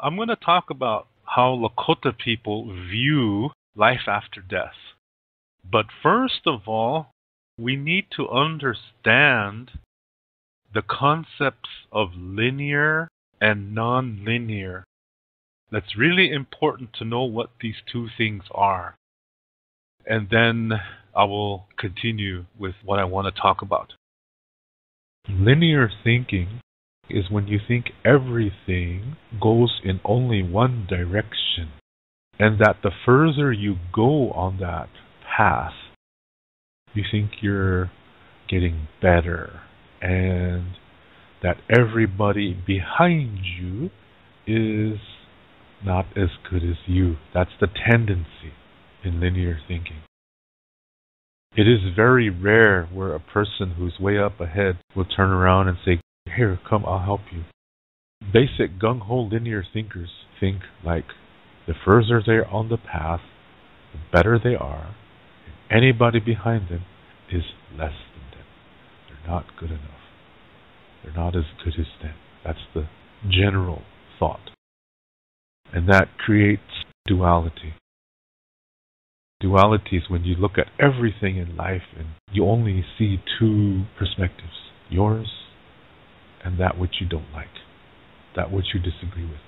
I'm going to talk about how Lakota people view life after death. But first of all, we need to understand the concepts of linear and non-linear. That's really important to know what these two things are. And then I will continue with what I want to talk about. Linear thinking is when you think everything goes in only one direction, and that the further you go on that path, you think you're getting better, and that everybody behind you is not as good as you. That's the tendency in linear thinking. It is very rare where a person who's way up ahead will turn around and say, "Here, come, I'll help you." Basic gung-ho linear thinkers think like the further they're on the path, the better they are, and anybody behind them is less than them. They're not good enough. They're not as good as them. That's the general thought. And that creates duality. Duality is when you look at everything in life and you only see two perspectives, yours and that which you don't like, that which you disagree with.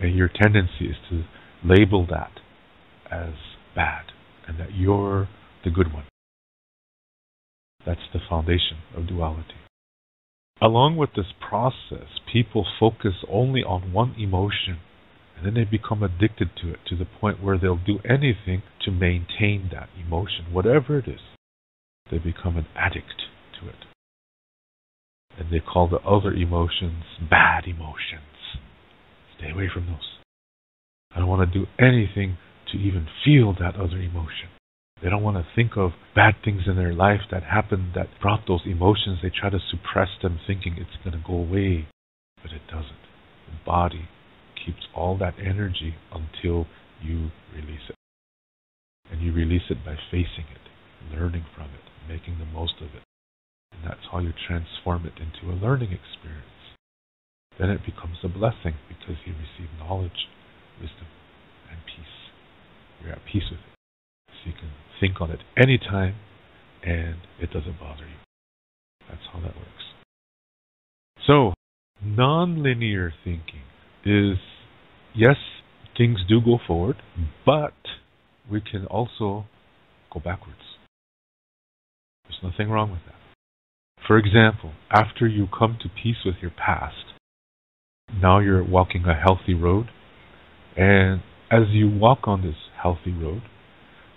And your tendency is to label that as bad, and that you're the good one. That's the foundation of duality. Along with this process, people focus only on one emotion, and then they become addicted to it to the point where they'll do anything to maintain that emotion, whatever it is. They become an addict to it. And they call the other emotions bad emotions. Stay away from those. I don't want to do anything to even feel that other emotion. They don't want to think of bad things in their life that happened that brought those emotions. They try to suppress them thinking it's going to go away, but it doesn't. The body keeps all that energy until you release it. And you release it by facing it, learning from it, making the most of it. And that's how you transform it into a learning experience. Then it becomes a blessing because you receive knowledge, wisdom, and peace. You're at peace with it. So you can think on it anytime and it doesn't bother you. That's how that works. So, non-linear thinking is, yes, things do go forward, but we can also go backwards. There's nothing wrong with that. For example, after you come to peace with your past, now you're walking a healthy road, and as you walk on this healthy road,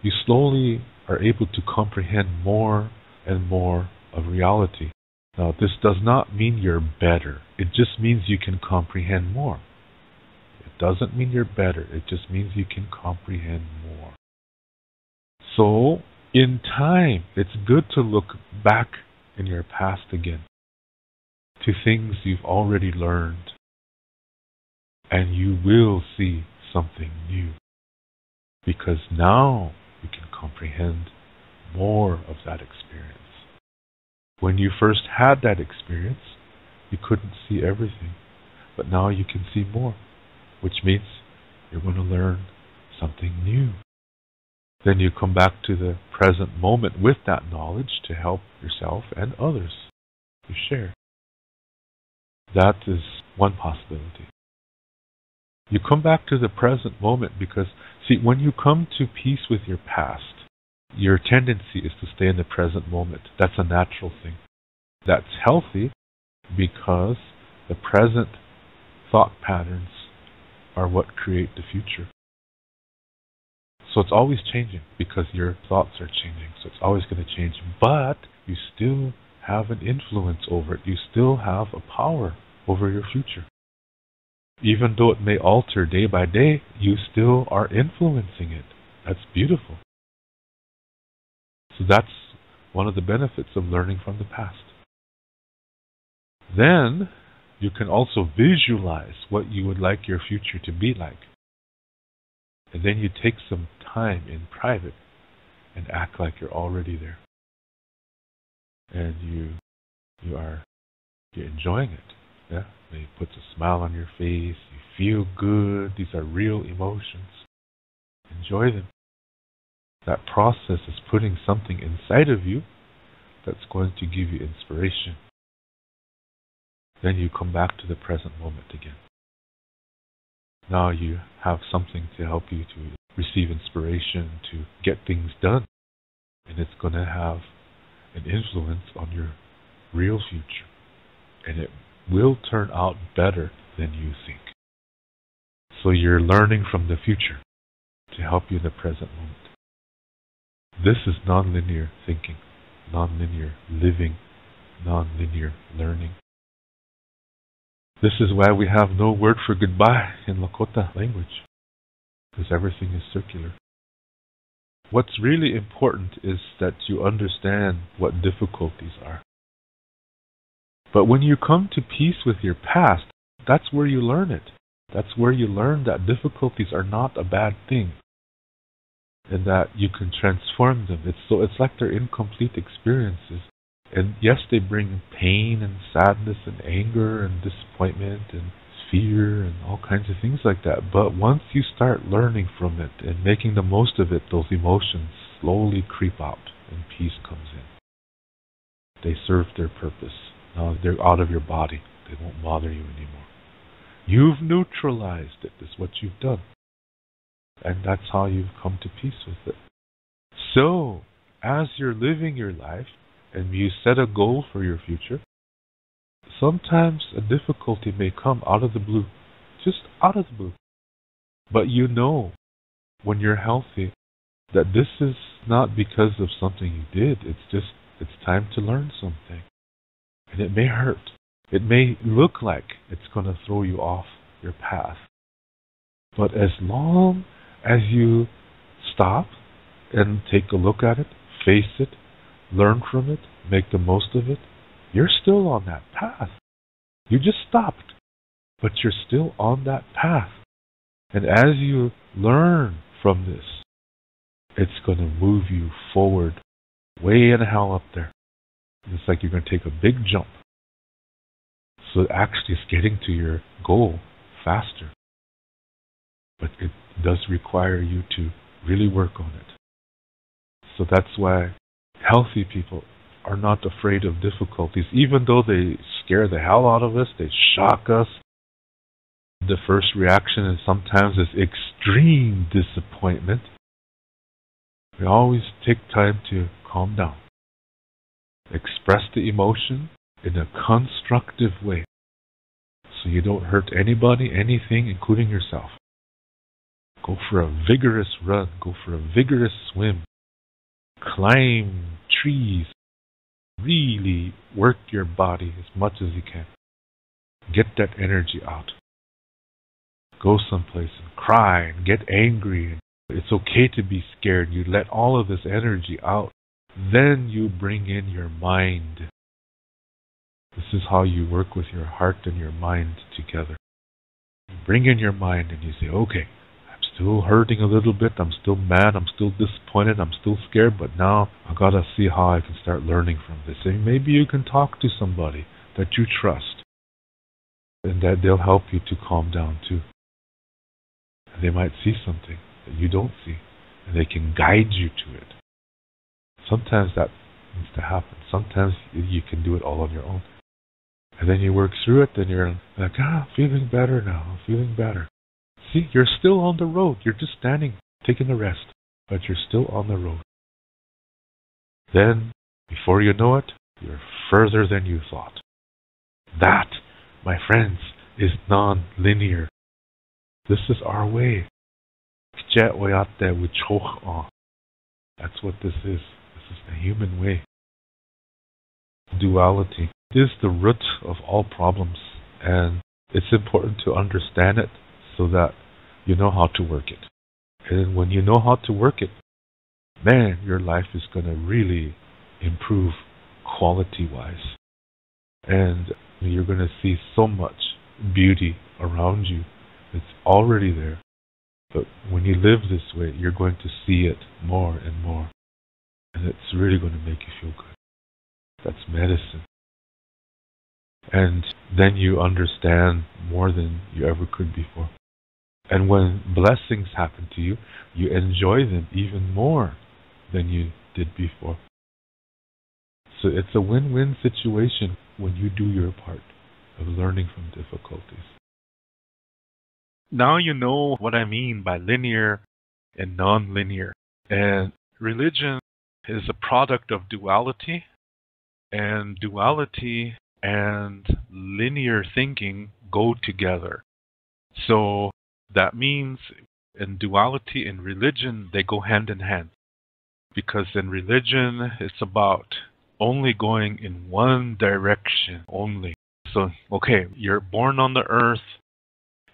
you slowly are able to comprehend more and more of reality. Now, this does not mean you're better. It just means you can comprehend more. It doesn't mean you're better. It just means you can comprehend more. So, in time, it's good to look back in your past again, to things you've already learned, and you will see something new, because now you can comprehend more of that experience. When you first had that experience, you couldn't see everything, but now you can see more, which means you're going to learn something new. Then you come back to the present moment with that knowledge to help yourself and others to share. That is one possibility. You come back to the present moment because, see, when you come to peace with your past, your tendency is to stay in the present moment. That's a natural thing. That's healthy because the present thought patterns are what create the future. So it's always changing because your thoughts are changing. So it's always going to change. But you still have an influence over it. You still have a power over your future. Even though it may alter day by day, you still are influencing it. That's beautiful. So that's one of the benefits of learning from the past. Then you can also visualize what you would like your future to be like. And then you take some time in private and act like you're already there. And you're enjoying it. Yeah? And it puts a smile on your face. You feel good. These are real emotions. Enjoy them. That process is putting something inside of you that's going to give you inspiration. Then you come back to the present moment again. Now you have something to help you to receive inspiration, to get things done. And it's going to have an influence on your real future. And it will turn out better than you think. So you're learning from the future to help you in the present moment. This is nonlinear thinking, nonlinear living, nonlinear learning. This is why we have no word for goodbye in Lakota language, because everything is circular. What's really important is that you understand what difficulties are. But when you come to peace with your past, that's where you learn it. That's where you learn that difficulties are not a bad thing, and that you can transform them. It's like they're incomplete experiences. And yes, they bring pain and sadness and anger and disappointment and fear and all kinds of things like that. But once you start learning from it and making the most of it, those emotions slowly creep out and peace comes in. They serve their purpose. Now they're out of your body. They won't bother you anymore. You've neutralized it. That's what you've done. And that's how you've come to peace with it. So, as you're living your life, and you set a goal for your future, sometimes a difficulty may come out of the blue. Just out of the blue. But you know, when you're healthy, that this is not because of something you did. It's time to learn something. And it may hurt. It may look like it's going to throw you off your path. But as long as you stop and take a look at it, face it, learn from it, make the most of it, you're still on that path. You just stopped, but you're still on that path. And as you learn from this, it's going to move you forward way in the hell up there. It's like you're going to take a big jump. So actually it's getting to your goal faster. But it does require you to really work on it. So that's why healthy people are not afraid of difficulties, even though they scare the hell out of us, they shock us. The first reaction is sometimes this extreme disappointment. We always take time to calm down. Express the emotion in a constructive way, so you don't hurt anybody, anything, including yourself. Go for a vigorous run. Go for a vigorous swim. Climb trees. Really work your body as much as you can. Get that energy out. Go someplace and cry and get angry. It's okay to be scared. You let all of this energy out. Then you bring in your mind. This is how you work with your heart and your mind together. You bring in your mind and you say, okay, still hurting a little bit, I'm still mad, I'm still disappointed, I'm still scared, but now I've got to see how I can start learning from this. And maybe you can talk to somebody that you trust, and that they'll help you to calm down too. And they might see something that you don't see, and they can guide you to it. Sometimes that needs to happen. Sometimes you can do it all on your own. And then you work through it, and you're like, I'm feeling better now, I'm feeling better. See, you're still on the road. You're just standing, taking a rest, but you're still on the road. Then, before you know it, you're further than you thought. That, my friends, is non-linear. This is our way. That's what this is. This is the human way. Duality is the root of all problems, and it's important to understand it, so that you know how to work it. And when you know how to work it, man, your life is going to really improve quality-wise. And you're going to see so much beauty around you. It's already there. But when you live this way, you're going to see it more and more. And it's really going to make you feel good. That's medicine. And then you understand more than you ever could before. And when blessings happen to you, you enjoy them even more than you did before. So it's a win-win situation when you do your part of learning from difficulties. Now you know what I mean by linear and non-linear. And religion is a product of duality, and duality and linear thinking go together. So that means in duality and religion, they go hand in hand. Because in religion, it's about only going in one direction only. So, okay, you're born on the earth,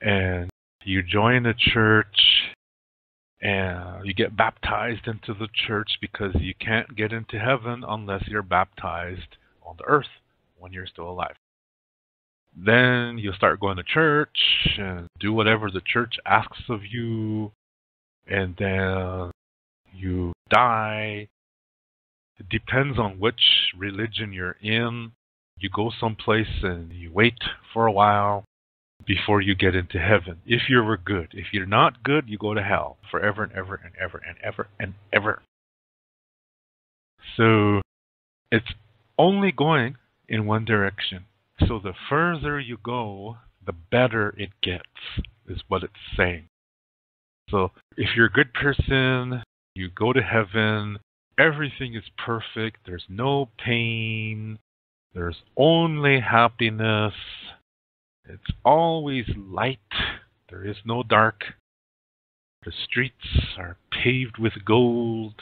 and you join a church, and you get baptized into the church because you can't get into heaven unless you're baptized on the earth when you're still alive. Then you start going to church and do whatever the church asks of you, and then you die. It depends on which religion you're in. You go someplace and you wait for a while before you get into heaven, if you were good. If you're not good, you go to hell forever and ever and ever and ever and ever. So it's only going in one direction. So the further you go, the better it gets, is what it's saying. So if you're a good person, you go to heaven, everything is perfect, there's no pain, there's only happiness, it's always light, there is no dark, the streets are paved with gold,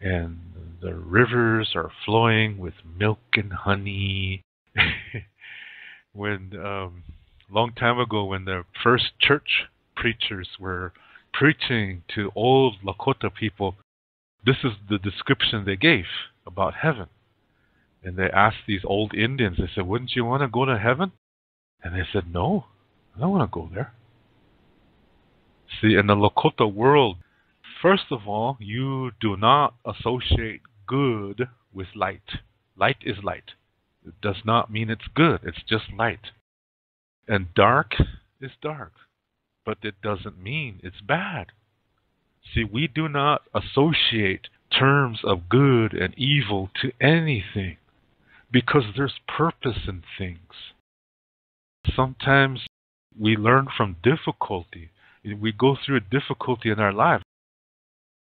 and the rivers are flowing with milk and honey. When long time ago, when the first church preachers were preaching to old Lakota people, this is the description they gave about heaven. And they asked these old Indians, they said, "Wouldn't you want to go to heaven?" And they said, "No, I don't want to go there." See, in the Lakota world, first of all, you do not associate good with light. Light is light. It does not mean it's good. It's just light. And dark is dark. But it doesn't mean it's bad. See, we do not associate terms of good and evil to anything because there's purpose in things. Sometimes we learn from difficulty. We go through a difficulty in our life.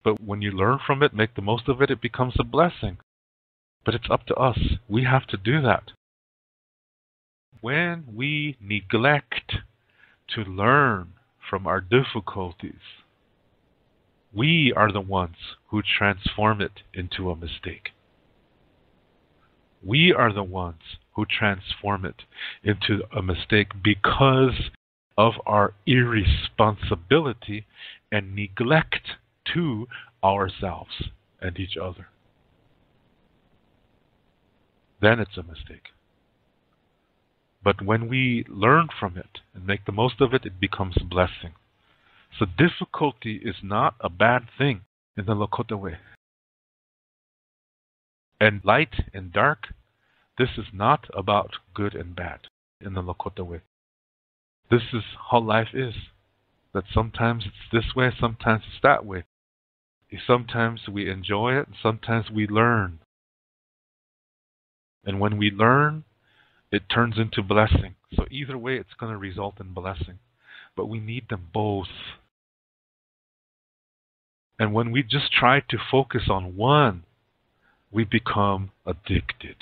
But when you learn from it, make the most of it, it becomes a blessing. But it's up to us. We have to do that. When we neglect to learn from our difficulties, we are the ones who transform it into a mistake. We are the ones who transform it into a mistake because of our irresponsibility and neglect to ourselves and each other. Then it's a mistake. But when we learn from it and make the most of it, it becomes a blessing. So difficulty is not a bad thing in the Lakota way. And light and dark, this is not about good and bad in the Lakota way. This is how life is. That sometimes it's this way, sometimes it's that way. Sometimes we enjoy it, and sometimes we learn. And when we learn, it turns into blessing. So either way, it's going to result in blessing. But we need them both. And when we just try to focus on one, we become addicted.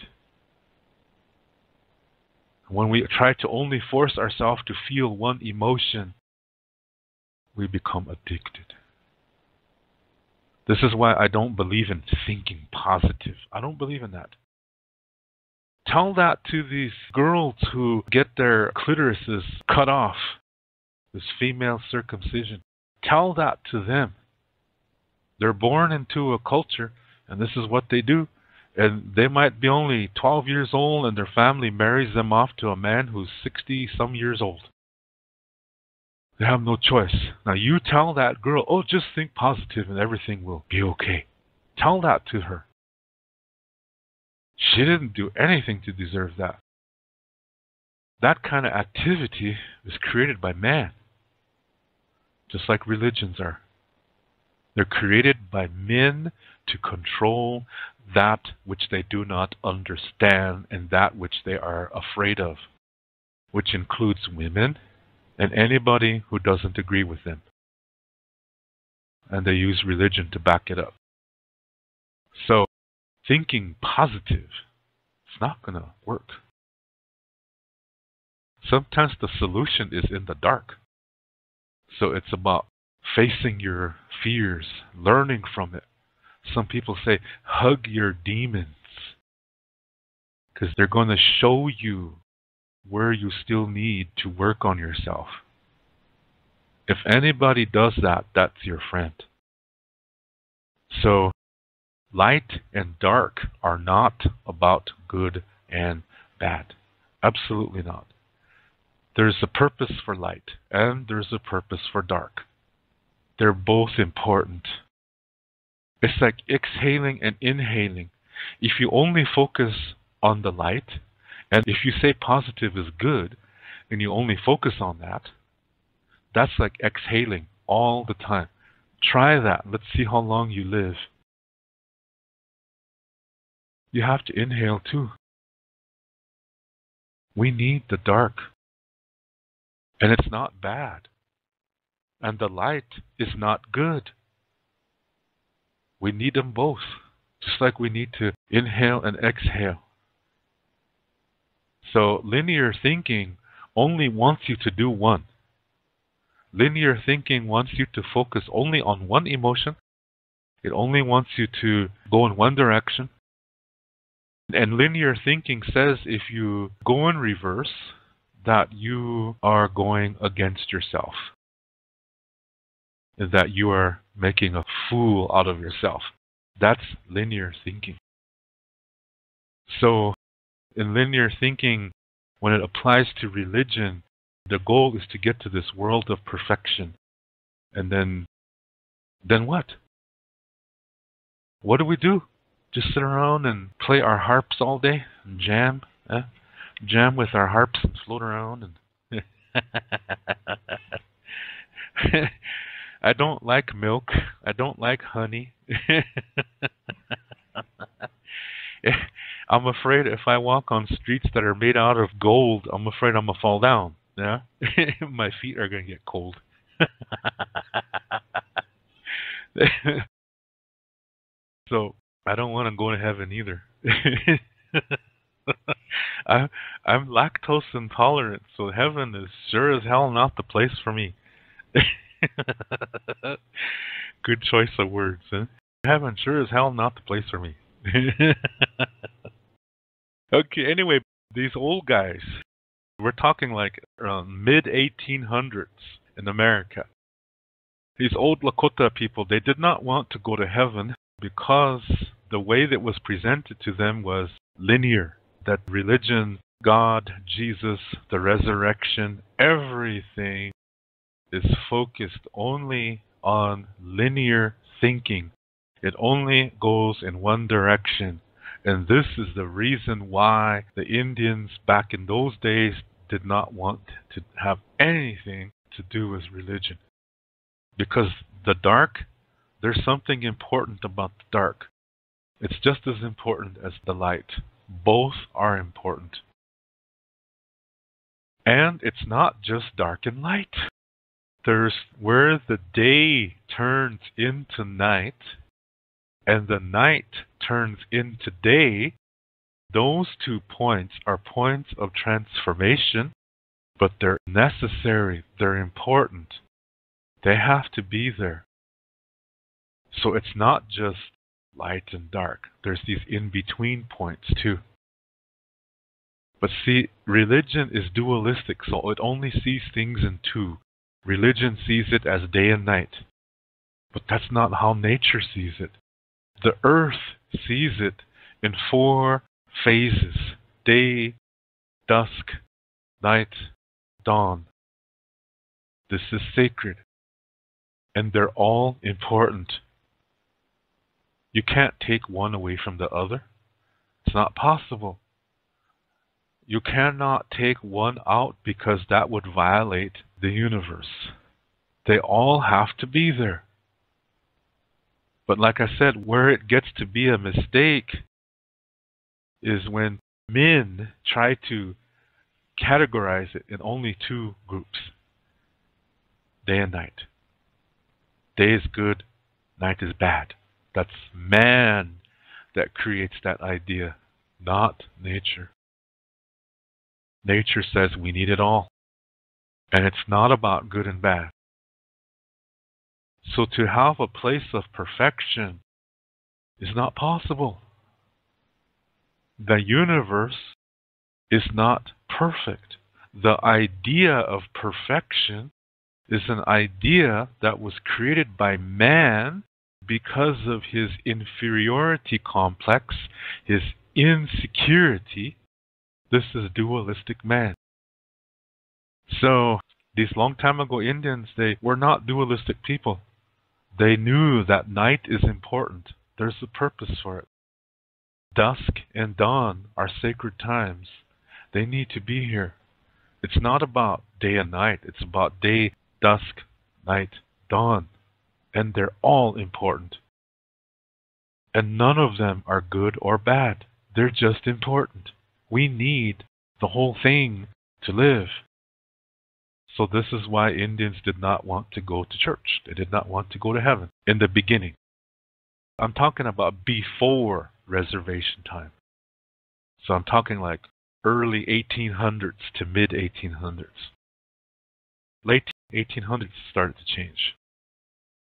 When we try to only force ourselves to feel one emotion, we become addicted. This is why I don't believe in thinking positive. I don't believe in that. Tell that to these girls who get their clitorises cut off, this female circumcision. Tell that to them. They're born into a culture, and this is what they do. And they might be only 12 years old, and their family marries them off to a man who's 60-some years old. They have no choice. Now you tell that girl, "Oh, just think positive and everything will be okay." Tell that to her. She didn't do anything to deserve that. that kind of activity was created by man, just like religions are. They're created by men to control that which they do not understand and that which they are afraid of, which includes women and anybody who doesn't agree with them. And they use religion to back it up. So, thinking positive, it's not going to work. Sometimes the solution is in the dark. So it's about facing your fears, learning from it. Some people say, hug your demons, because they're going to show you where you still need to work on yourself. If anybody does that, that's your friend. So, light and dark are not about good and bad. Absolutely not. There's a purpose for light, and there's a purpose for dark. They're both important. It's like exhaling and inhaling. If you only focus on the light, and if you say positive is good, and you only focus on that, that's like exhaling all the time. Try that. Let's see how long you live. You have to inhale too. We need the dark. And it's not bad. And the light is not good. We need them both. Just like we need to inhale and exhale. So linear thinking only wants you to do one. Linear thinking wants you to focus only on one emotion. It only wants you to go in one direction. And linear thinking says if you go in reverse, that you are going against yourself. That you are making a fool out of yourself. That's linear thinking. So, in linear thinking, when it applies to religion, the goal is to get to this world of perfection. And then what? What do? Just sit around and play our harps all day and jam? Jam with our harps and float around. And I don't like milk. I don't like honey. I'm afraid if I walk on streets that are made out of gold, I'm afraid I'm going to fall down. Yeah? My feet are going to get cold. So, I don't want to go to heaven either. I'm lactose intolerant, so heaven is sure as hell not the place for me. Good choice of words, huh? Heaven sure as hell not the place for me. Okay, anyway, these old guys, we're talking like around mid-1800s in America. These old Lakota people, they did not want to go to heaven because the way that was presented to them was linear. That religion, God, Jesus, the resurrection, everything is focused only on linear thinking. It only goes in one direction. And this is the reason why the Indians back in those days did not want to have anything to do with religion. Because the dark, there's something important about the dark. It's just as important as the light. Both are important. And it's not just dark and light. There's where the day turns into night, and the night turns into day. Those 2 points are points of transformation, but they're necessary, they're important. They have to be there. So it's not just light and dark. There's these in-between points too. But see, religion is dualistic, so it only sees things in two. Religion sees it as day and night. But that's not how nature sees it. The earth sees it in 4 phases. Day, dusk, night, dawn. This is sacred. And they're all important. You can't take one away from the other. It's not possible. You cannot take one out because that would violate the universe. They all have to be there. But like I said, where it gets to be a mistake is when men try to categorize it in only two groups, day and night. Day is good, night is bad. That's man that creates that idea, not nature. Nature says we need it all, and it's not about good and bad. So to have a place of perfection is not possible. The universe is not perfect. The idea of perfection is an idea that was created by man because of his inferiority complex, his insecurity. This is dualistic man. So these long time ago Indians, they were not dualistic people. They knew that night is important. There's a purpose for it. Dusk and dawn are sacred times. They need to be here. It's not about day and night. It's about day, dusk, night, dawn. And they're all important. And none of them are good or bad. They're just important. We need the whole thing to live. So this is why Indians did not want to go to church. They did not want to go to heaven in the beginning. I'm talking about before reservation time. So I'm talking like early 1800s to mid 1800s. Late 1800s started to change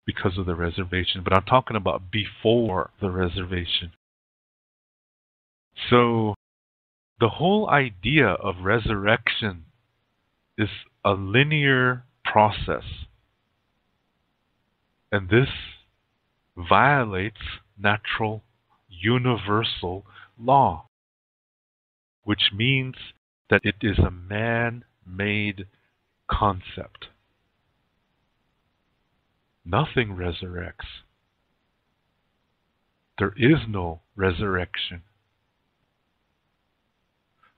because of the reservation, but I'm talking about before the reservation. So the whole idea of resurrection is a linear process, and this violates natural universal law, which means that it is a man-made concept. Nothing resurrects. There is no resurrection.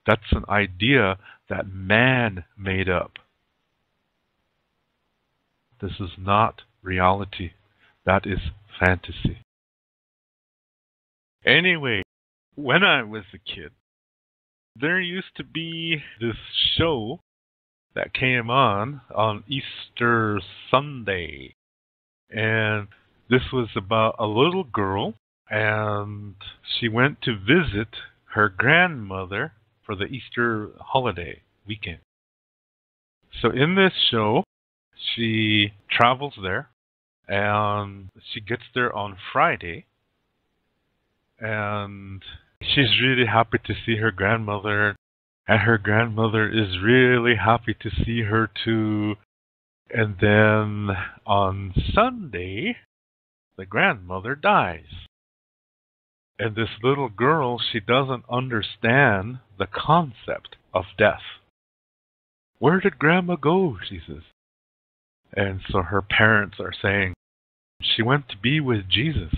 That's an idea that man made up. This is not reality. That is fantasy. Anyway, when I was a kid, there used to be this show that came on Easter Sunday. And this was about a little girl, and she went to visit her grandmother for the Easter holiday weekend. So in this show, she travels there, and she gets there on Friday, and she's really happy to see her grandmother, and her grandmother is really happy to see her too. And then on Sunday, the grandmother dies. And this little girl, she doesn't understand the concept of death. Where did Grandma go? She says. And so her parents are saying, she went to be with Jesus.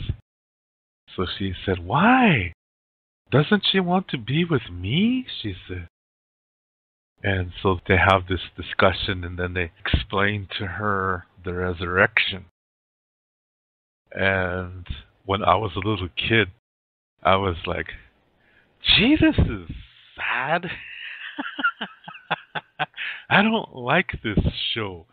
So she said, why? Doesn't she want to be with me? She said. And so they have this discussion, and then they explain to her the resurrection. And when I was a little kid, I was like, Jesus is sad. I don't like this show.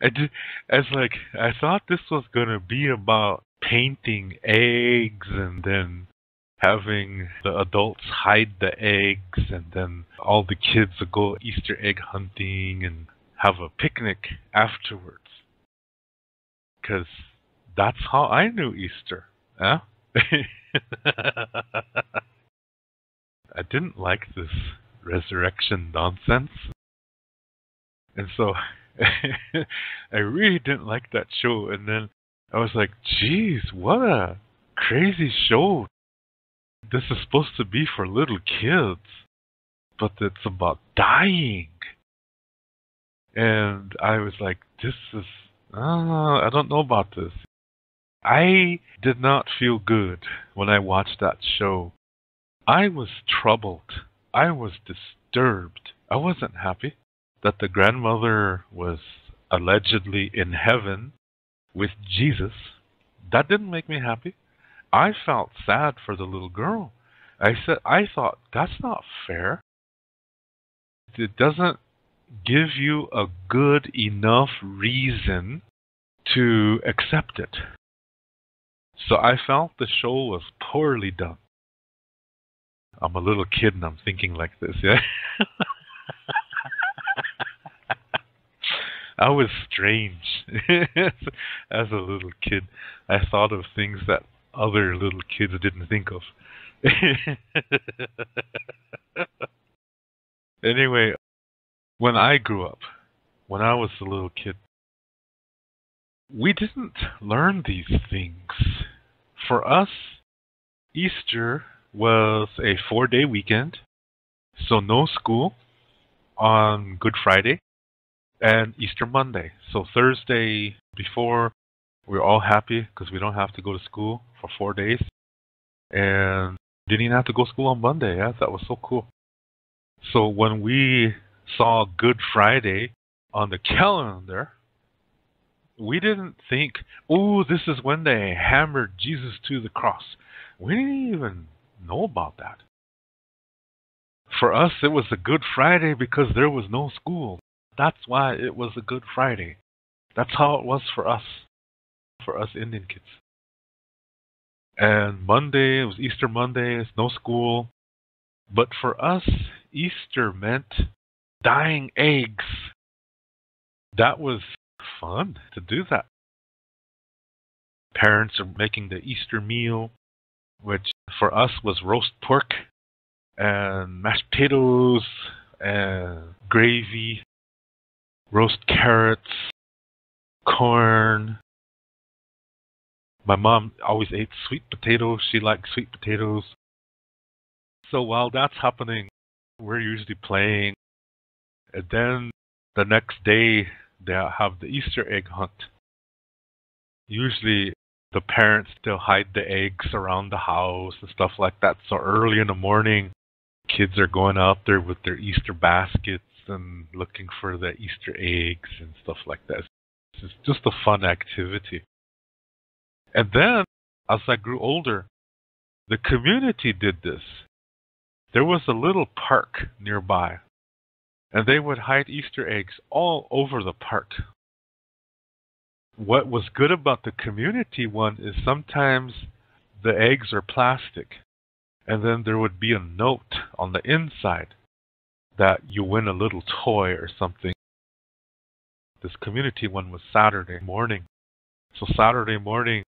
I thought this was going to be about painting eggs and then having the adults hide the eggs, and then all the kids would go Easter egg hunting and have a picnic afterwards. Because that's how I knew Easter. Huh? I didn't like this resurrection nonsense. And so I really didn't like that show. And then I was like, geez, what a crazy show. This is supposed to be for little kids, but it's about dying. And I was like, I don't know about this. I did not feel good when I watched that show. I was troubled. I was disturbed. I wasn't happy that the grandmother was allegedly in heaven with Jesus. That didn't make me happy. I felt sad for the little girl. I thought, that's not fair. It doesn't give you a good enough reason to accept it. So I felt the show was poorly done. I'm a little kid and I'm thinking like this, yeah? I was strange as a little kid. I thought of things that other little kids didn't think of. Anyway, when I grew up, when I was a little kid, we didn't learn these things. For us, Easter was a 4-day weekend, so no school on Good Friday and Easter Monday. So Thursday before, we're all happy because we don't have to go to school for 4 days. And didn't even have to go to school on Monday. Yeah, that was so cool. So when we saw Good Friday on the calendar, we didn't think, oh, this is when they hammered Jesus to the cross. We didn't even know about that. For us, it was a Good Friday because there was no school. That's why it was a Good Friday. That's how it was for us Indian kids. And Monday, it was Easter Monday, it's no school. But for us, Easter meant dyeing eggs. That was fun to do that. Parents are making the Easter meal, which for us was roast pork and mashed potatoes and gravy, roast carrots, corn. My mom always ate sweet potatoes. She liked sweet potatoes. So while that's happening, we're usually playing. And then the next day, they have the Easter egg hunt. Usually, the parents still hide the eggs around the house and stuff like that. So early in the morning, kids are going out there with their Easter baskets and looking for the Easter eggs and stuff like that. It's just a fun activity. And then, as I grew older, the community did this. There was a little park nearby, and they would hide Easter eggs all over the park. What was good about the community one is sometimes the eggs are plastic, and then there would be a note on the inside that you win a little toy or something. This community one was Saturday morning. So Saturday morning,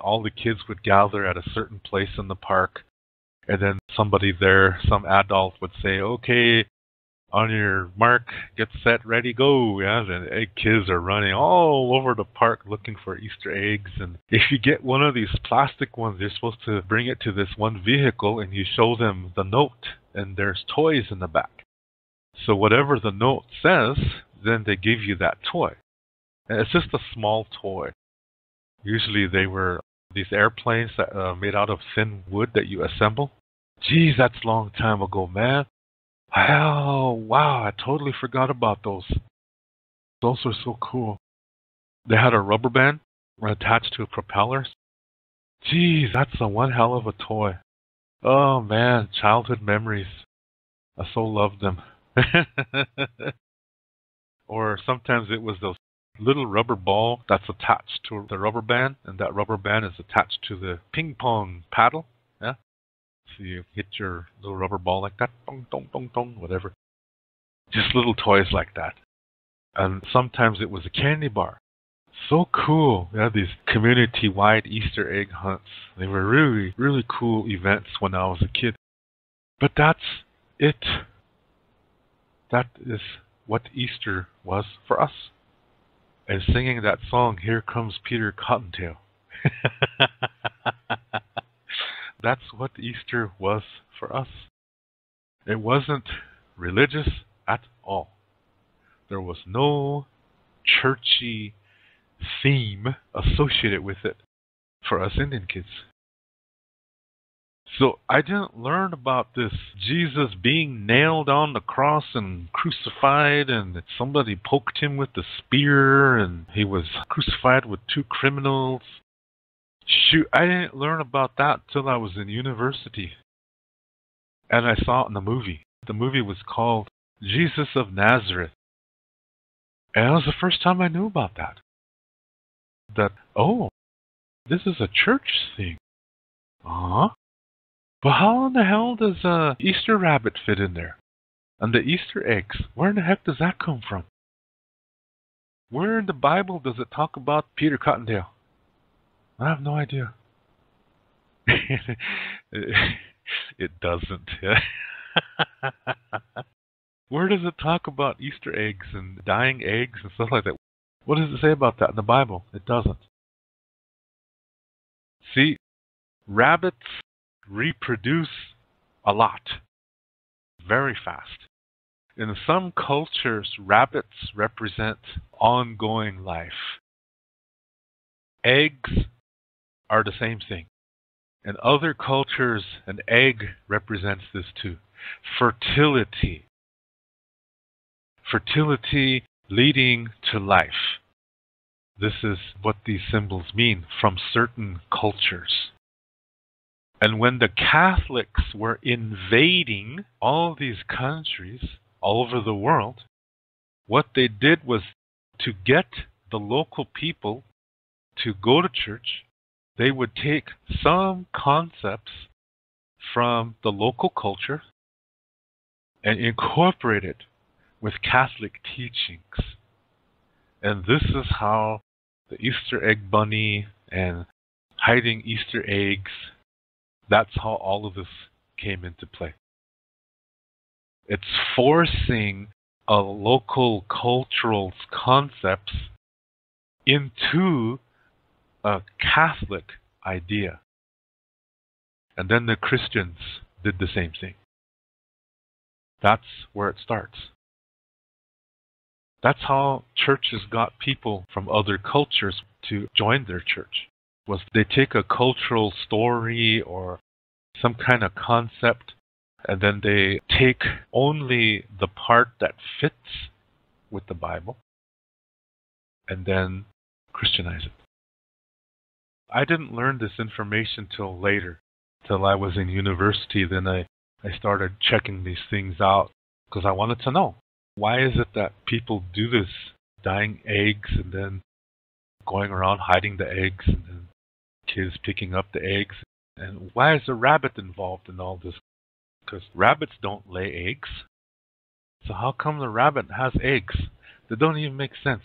all the kids would gather at a certain place in the park, and then somebody there, some adult, would say, okay, on your mark, get set, ready, go. Yeah, and the kids are running all over the park looking for Easter eggs. And if you get one of these plastic ones, you're supposed to bring it to this one vehicle, and you show them the note, and there's toys in the back. So whatever the note says, then they give you that toy. And it's just a small toy. Usually they were these airplanes that made out of thin wood that you assemble. Geez, that's a long time ago, man. Oh, wow, I totally forgot about those. Those were so cool. They had a rubber band attached to a propeller. Geez, that's a one hell of a toy. Oh, man, childhood memories. I so loved them. Or sometimes it was those little rubber ball that's attached to the rubber band, and that rubber band is attached to the ping pong paddle. Yeah? So you hit your little rubber ball like that, dong, dong, dong, dong, whatever. Just little toys like that. And sometimes it was a candy bar. So cool. Yeah, these community-wide Easter egg hunts. They were really, really cool events when I was a kid. But that's it. That is what Easter was for us. And singing that song, Here Comes Peter Cottontail. That's what Easter was for us. It wasn't religious at all. There was no churchy theme associated with it. for us Indian kids. So I didn't learn about this Jesus being nailed on the cross and crucified, and that somebody poked him with the spear, and he was crucified with two criminals. Shoot, I didn't learn about that till I was in university. And I saw it in the movie. The movie was called Jesus of Nazareth. And that was the first time I knew about that. That, oh, this is a church thing. Uh-huh. But how in the hell does an Easter rabbit fit in there? And the Easter eggs, where in the heck does that come from? Where in the Bible does it talk about Peter Cottontail? I have no idea. It doesn't. Where does it talk about Easter eggs and dying eggs and stuff like that? What does it say about that in the Bible? It doesn't. See, rabbits reproduce a lot, very fast. In some cultures, rabbits represent ongoing life. Eggs are the same thing. In other cultures, an egg represents this too. Fertility. Fertility leading to life. This is what these symbols mean from certain cultures. And when the Catholics were invading all these countries all over the world, what they did was to get the local people to go to church. They would take some concepts from the local culture and incorporate it with Catholic teachings. And this is how the Easter egg bunny and hiding Easter eggs, that's how all of this came into play. It's forcing a local cultural concepts into a Catholic idea. And then the Christians did the same thing. That's where it starts. That's how churches got people from other cultures to join their church. Was they take a cultural story or some kind of concept, and then they take only the part that fits with the Bible and then Christianize it. I didn't learn this information till later, till I was in university. Then I started checking these things out because I wanted to know, why is it that people do this, dyeing eggs and then going around hiding the eggs and then kids picking up the eggs? And why is a rabbit involved in all this? Because rabbits don't lay eggs. So how come the rabbit has eggs? They don't even make sense.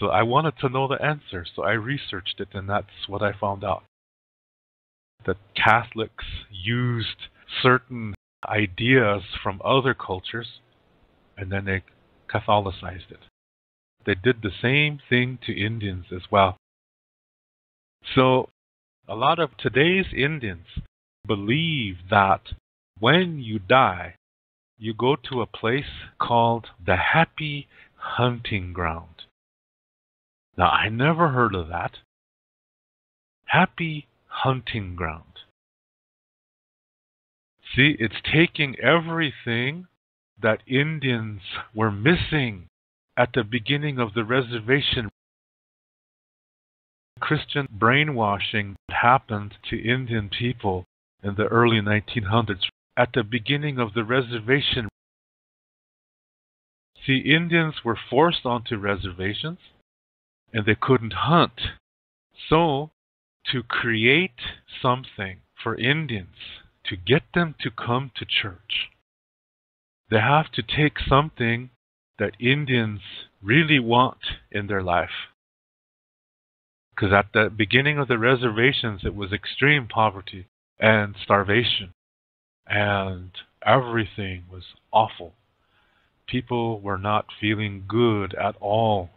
So I wanted to know the answer, so I researched it, and that's what I found out. That Catholics used certain ideas from other cultures, and then they Catholicized it. They did the same thing to Indians as well. So a lot of today's Indians believe that when you die, you go to a place called the Happy Hunting Ground. Now, I never heard of that. Happy Hunting Ground. See, it's taking everything that Indians were missing at the beginning of the reservation. Christian brainwashing happened to Indian people in the early 1900s. At the beginning of the reservation, see, Indians were forced onto reservations, and they couldn't hunt. So, to create something for Indians, to get them to come to church, they have to take something that Indians really want in their life. Because at the beginning of the reservations, it was extreme poverty and starvation, and everything was awful. People were not feeling good at all.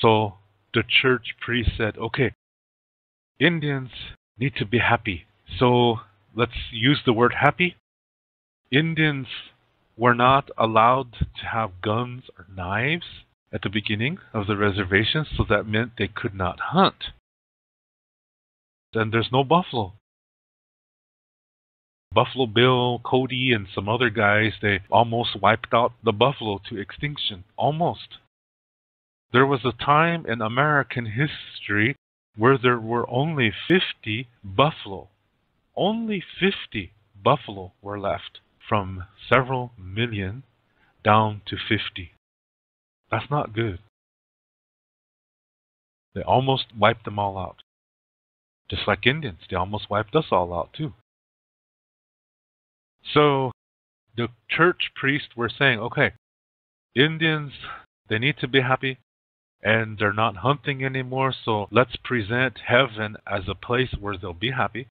So the church priest said, okay, Indians need to be happy. So let's use the word happy. Indians were not allowed to have guns or knives at the beginning of the reservation, so that meant they could not hunt. and there's no buffalo. Buffalo Bill, Cody, and some other guys, they almost wiped out the buffalo to extinction. Almost. There was a time in American history where there were only 50 buffalo. Only 50 buffalo were left, from several million down to 50. That's not good. They almost wiped them all out. Just like Indians, they almost wiped us all out too. So the church priests were saying, okay, Indians, they need to be happy, and they're not hunting anymore, so let's present heaven as a place where they'll be happy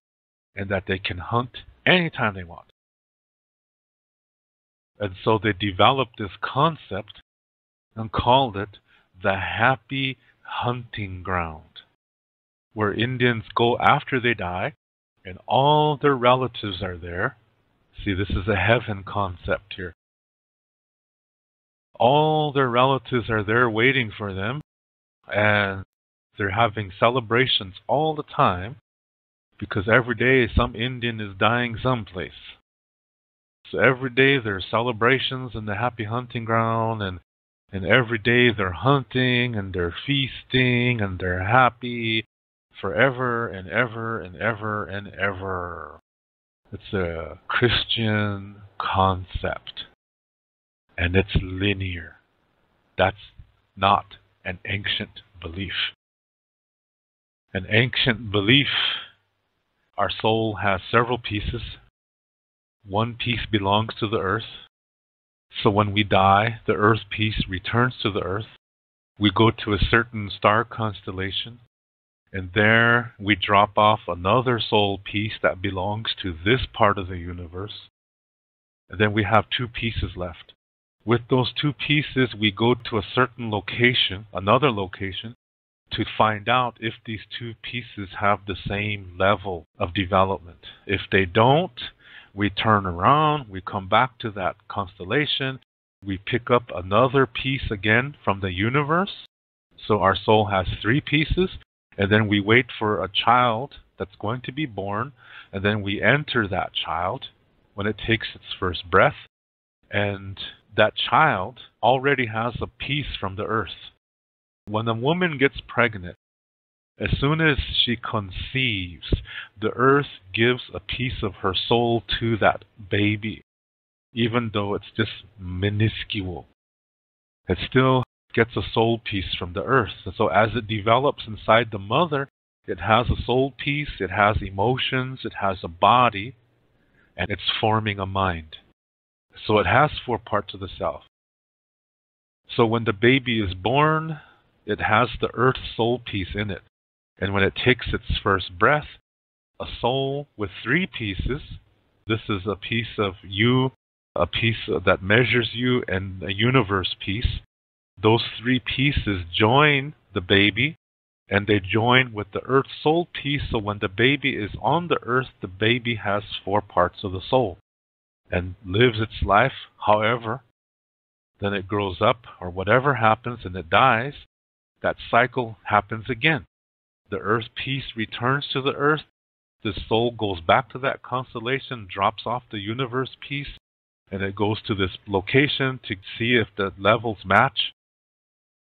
and that they can hunt anytime they want. And so they developed this concept and called it the happy hunting ground, where Indians go after they die and all their relatives are there. See, this is a heaven concept here. All their relatives are there waiting for them, and they're having celebrations all the time, because every day some Indian is dying someplace. So every day there are celebrations in the happy hunting ground, and every day they're hunting, and they're feasting, and they're happy forever and ever and ever and ever. It's a Christian concept, and it's linear. That's not an ancient belief. An ancient belief, our soul has several pieces. One piece belongs to the earth. So when we die, the earth piece returns to the earth. We go to a certain star constellation, and there we drop off another soul piece that belongs to this part of the universe. And then we have two pieces left. With those two pieces, we go to a certain location, another location, to find out if these two pieces have the same level of development. If they don't, we turn around, we come back to that constellation, we pick up another piece again from the universe. So our soul has three pieces, and then we wait for a child that's going to be born, and then we enter that child when it takes its first breath, and that child already has a piece from the earth. When a woman gets pregnant, as soon as she conceives, the earth gives a piece of her soul to that baby, even though it's just minuscule. It still gets a soul piece from the earth. And so as it develops inside the mother, it has a soul piece, it has emotions, it has a body, and it's forming a mind. So it has four parts of the self. So when the baby is born, it has the earth soul piece in it. And when it takes its first breath, a soul with three pieces, this is a piece of you, a piece that measures you, and a universe piece. Those three pieces join the baby, and they join with the earth soul piece. So when the baby is on the earth, the baby has four parts of the soul and lives its life. However, then it grows up, or whatever happens, and it dies. That cycle happens again. The earth piece returns to the earth. The soul goes back to that constellation, drops off the universe piece, and it goes to this location to see if the levels match.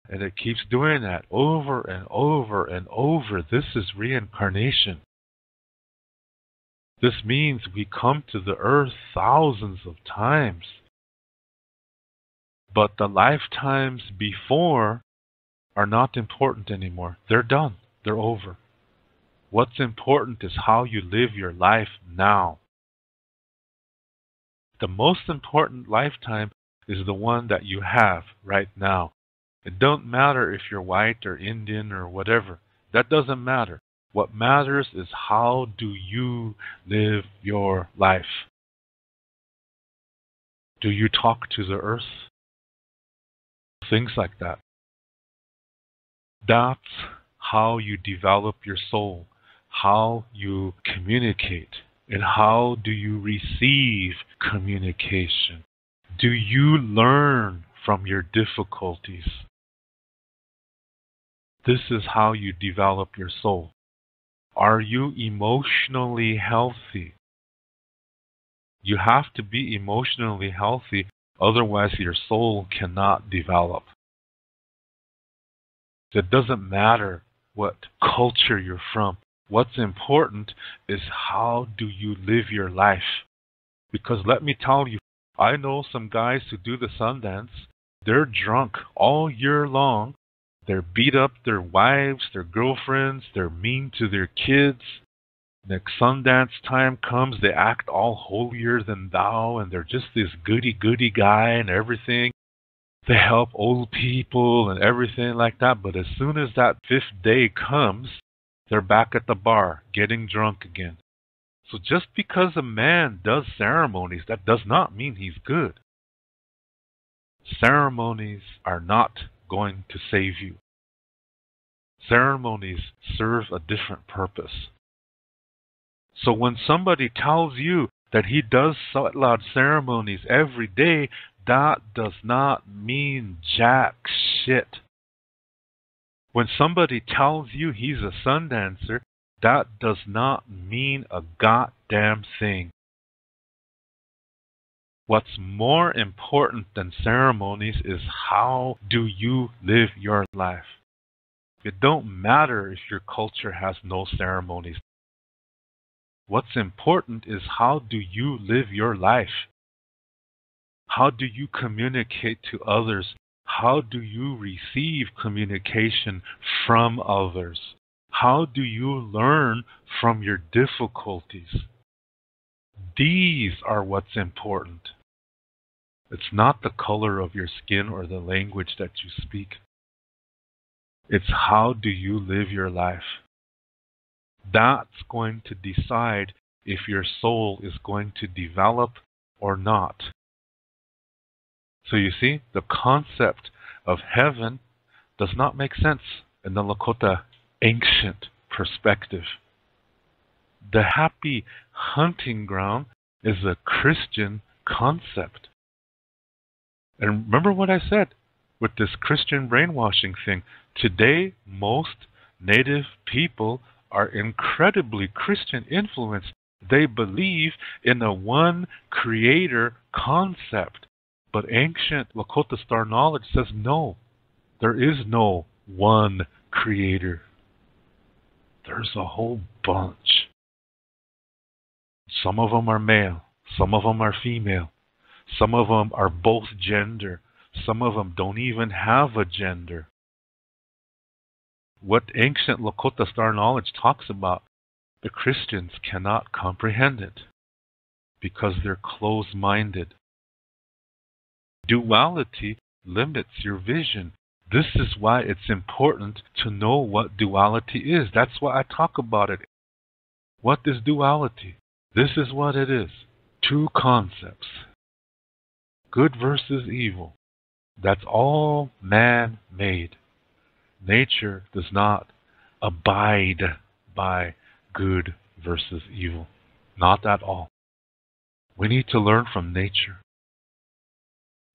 And it keeps doing that over and over and over. This is reincarnation. This means we come to the earth thousands of times. But the lifetimes before are not important anymore. They're done. They're over. What's important is how you live your life now. The most important lifetime is the one that you have right now. It don't matter if you're white or Indian or whatever. That doesn't matter. What matters is how do you live your life? Do you talk to the earth? Things like that. That's how you develop your soul, how you communicate, and how do you receive communication. Do you learn from your difficulties? This is how you develop your soul. Are you emotionally healthy? You have to be emotionally healthy, otherwise your soul cannot develop. It doesn't matter what culture you're from. What's important is how do you live your life? Because let me tell you, I know some guys who do the Sundance. They're drunk all year long. They're beat up their wives, their girlfriends. They're mean to their kids. Next Sundance time comes, they act all holier than thou, and they're just this goody-goody guy and everything. They help old people and everything like that. But as soon as that fifth day comes, they're back at the bar, getting drunk again. So just because a man does ceremonies, that does not mean he's good. Ceremonies are not going to save you. Ceremonies serve a different purpose. So when somebody tells you that he does Sotlat ceremonies every day, that does not mean jack shit. When somebody tells you he's a sun dancer, that does not mean a goddamn thing. What's more important than ceremonies is how do you live your life? It don't matter if your culture has no ceremonies. What's important is how do you live your life? How do you communicate to others? How do you receive communication from others? How do you learn from your difficulties? These are what's important. It's not the color of your skin or the language that you speak. It's how do you live your life. That's going to decide if your soul is going to develop or not. So you see, the concept of heaven does not make sense in the Lakota ancient perspective. The happy hunting ground is a Christian concept. And remember what I said with this Christian brainwashing thing. Today, most native people are incredibly Christian influenced. They believe in a one creator concept. But ancient Lakota star knowledge says no, there is no one creator. There's a whole bunch. Some of them are male, some of them are female, some of them are both gender, some of them don't even have a gender. What ancient Lakota star knowledge talks about, the Christians cannot comprehend it because they're closed-minded. Duality limits your vision. This is why it's important to know what duality is. That's why I talk about it. What is duality? This is what it is. Two concepts. Good versus evil. That's all man-made. Nature does not abide by good versus evil. Not at all. We need to learn from nature,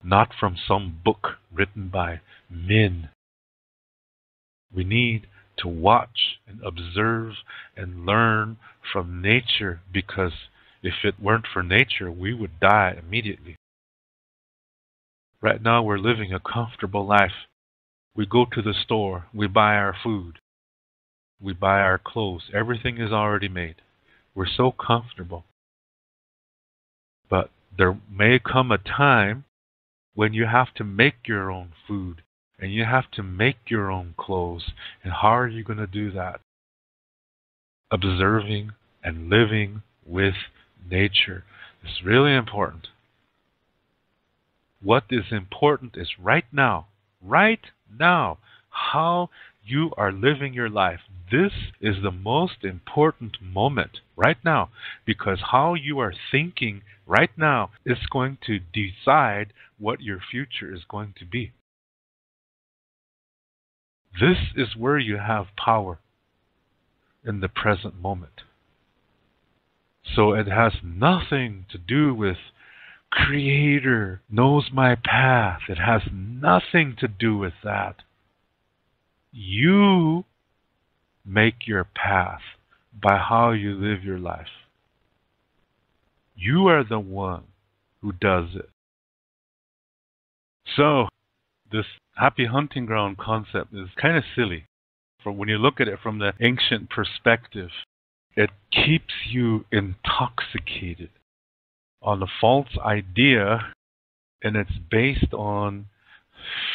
not from some book written by men. We need to watch and observe and learn from nature, because if it weren't for nature, we would die immediately. Right now, we're living a comfortable life. We go to the store, we buy our food, we buy our clothes, everything is already made. We're so comfortable. But there may come a time when you have to make your own food, and you have to make your own clothes. And how are you going to do that? Observing and living with nature is really important. What is important is right now. Right now, how you are living your life. This is the most important moment right now, because how you are thinking right now is going to decide what your future is going to be. This is where you have power, in the present moment. So it has nothing to do with Creator knows my path. It has nothing to do with that. You make your path. by how you live your life. You are the one who does it. So, this happy hunting ground concept is kind of silly. From when you look at it from the ancient perspective, it keeps you intoxicated on a false idea, and it's based on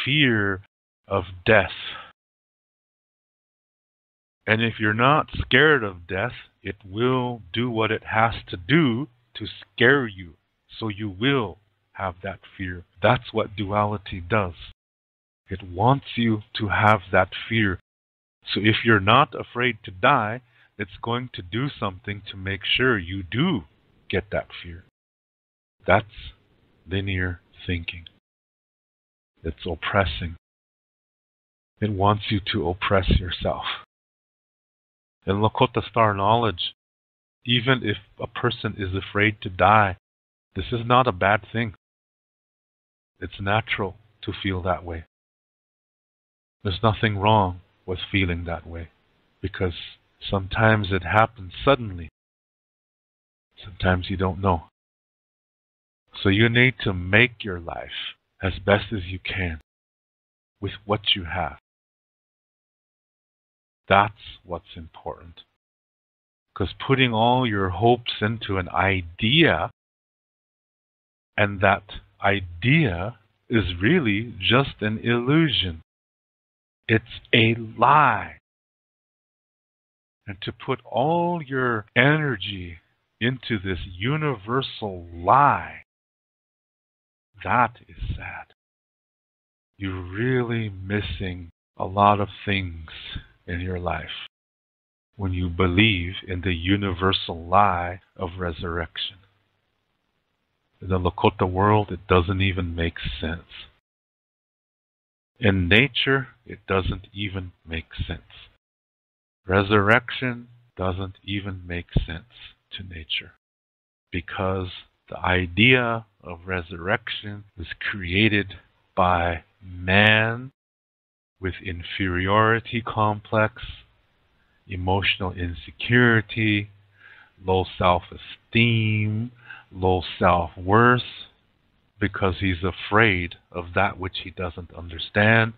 fear of death. And if you're not scared of death, it will do what it has to do to scare you. So you will have that fear. That's what duality does. It wants you to have that fear. So if you're not afraid to die, it's going to do something to make sure you do get that fear. That's linear thinking. It's oppressing. It wants you to oppress yourself. In Lakota star knowledge, even if a person is afraid to die, this is not a bad thing. It's natural to feel that way. There's nothing wrong with feeling that way, because sometimes it happens suddenly. Sometimes you don't know. So you need to make your life as best as you can with what you have. That's what's important. Because putting all your hopes into an idea, and that idea is really just an illusion. It's a lie. And to put all your energy into this universal lie, that is sad. You're really missing a lot of things in your life when you believe in the universal lie of resurrection. In the Lakota world, it doesn't even make sense. In nature, it doesn't even make sense. Resurrection doesn't even make sense to nature, because the idea of resurrection was created by man with inferiority complex, emotional insecurity, low self-esteem, low self-worth, because he's afraid of that which he doesn't understand,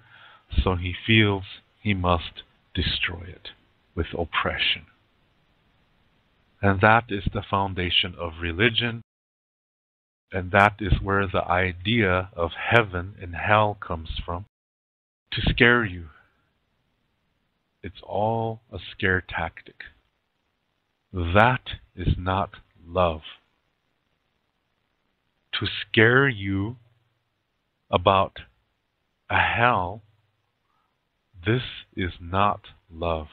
so he feels he must destroy it with oppression. And that is the foundation of religion, and that is where the idea of heaven and hell comes from, to scare you. It's all a scare tactic. That is not love. To scare you about a hell, this is not love.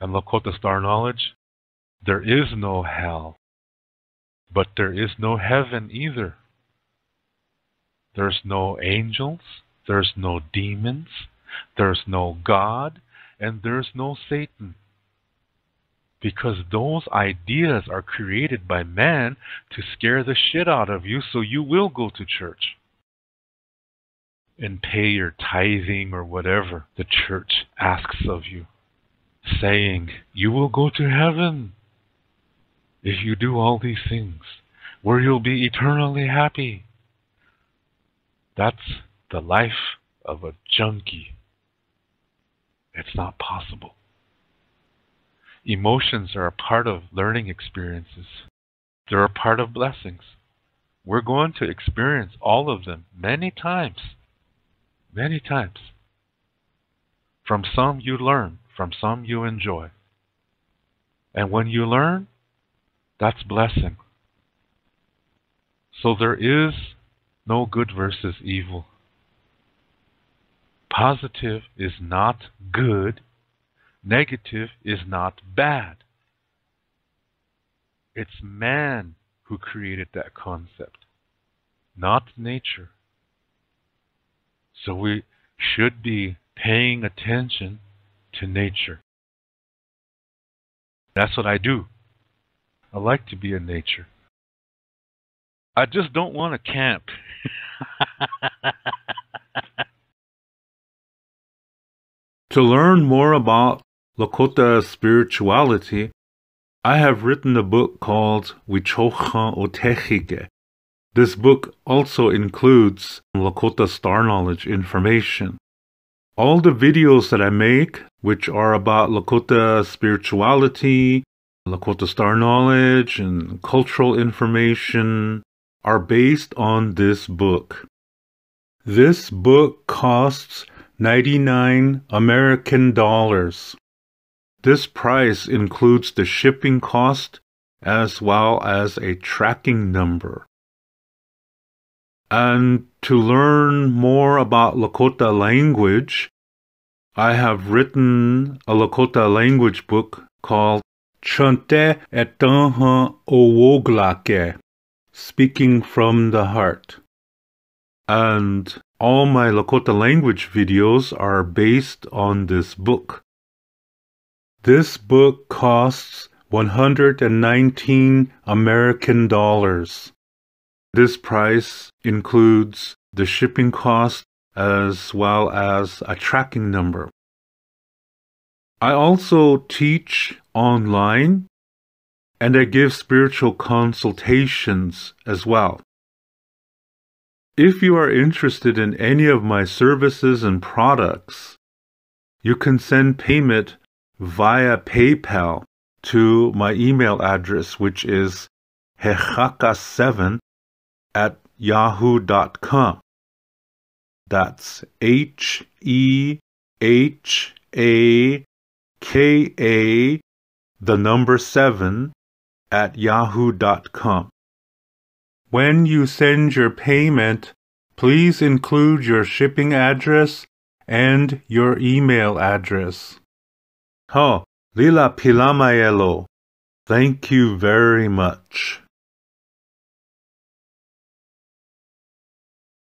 And Lakota star knowledge, there is no hell, but there is no heaven either. There's no angels, there's no demons, there's no God, and there's no Satan. Because those ideas are created by man to scare the shit out of you so you will go to church and pay your tithing or whatever the church asks of you, saying, you will go to heaven if you do all these things, where you'll be eternally happy. That's the life of a junkie. It's not possible. Emotions are a part of learning experiences. They're a part of blessings. We're going to experience all of them many times. Many times. From some you learn, from some you enjoy. And when you learn, that's blessing. So there is no good versus evil. Positive is not good. Negative is not bad. It's man who created that concept, not nature. So we should be paying attention to nature. That's what I do. I like to be in nature. I just don't want to camp. To learn more about Lakota spirituality, I have written a book called Wichohan O Techige. This book also includes Lakota star knowledge information. All the videos that I make, which are about Lakota spirituality, Lakota star knowledge, and cultural information, are based on this book. This book costs $99 American. This price includes the shipping cost as well as a tracking number. And to learn more about Lakota language, I have written a Lakota language book called Chante etanhan owoglake, Speaking from the Heart. And all my Lakota language videos are based on this book. This book costs $119 American. This price includes the shipping cost as well as a tracking number. I also teach online, and I give spiritual consultations as well. If you are interested in any of my services and products, you can send payment via PayPal to my email address, which is hehaka7@yahoo.com. That's hehaka7@yahoo.com. When you send your payment, please include your shipping address and your email address. Ho, lila pilamayelo. Thank you very much.